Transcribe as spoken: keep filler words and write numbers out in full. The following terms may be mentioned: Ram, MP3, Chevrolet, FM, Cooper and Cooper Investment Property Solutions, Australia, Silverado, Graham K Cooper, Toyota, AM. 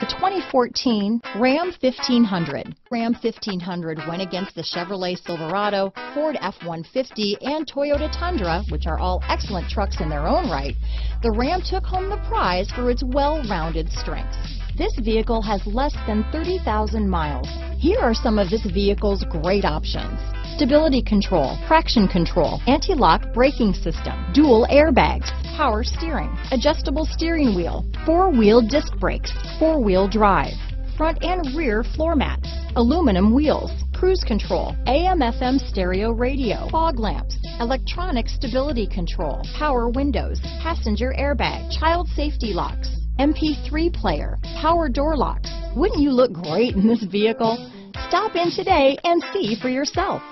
The twenty fourteen Ram fifteen hundred. Ram fifteen hundred went against the Chevrolet Silverado, Ford F one fifty, and Toyota Tundra, which are all excellent trucks in their own right. The Ram took home the prize for its well-rounded strengths. This vehicle has less than thirty thousand miles. Here are some of this vehicle's great options: stability control, traction control, anti-lock braking system, dual airbags, power steering, adjustable steering wheel, four-wheel disc brakes, four-wheel drive, front and rear floor mats, aluminum wheels, cruise control, A M F M stereo radio, fog lamps, electronic stability control, power windows, passenger airbag, child safety locks, M P three player, power door locks. Wouldn't you look great in this vehicle? Stop in today and see for yourself.